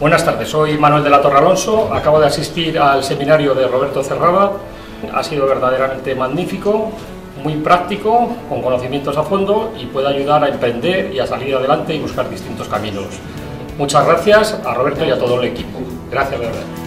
Buenas tardes, soy Manuel de la Torre Alonso, acabo de asistir al seminario de Roberto Cerrada. Ha sido verdaderamente magnífico, muy práctico, con conocimientos a fondo y puede ayudar a emprender y a salir adelante y buscar distintos caminos. Muchas gracias a Roberto y a todo el equipo. Gracias, de verdad.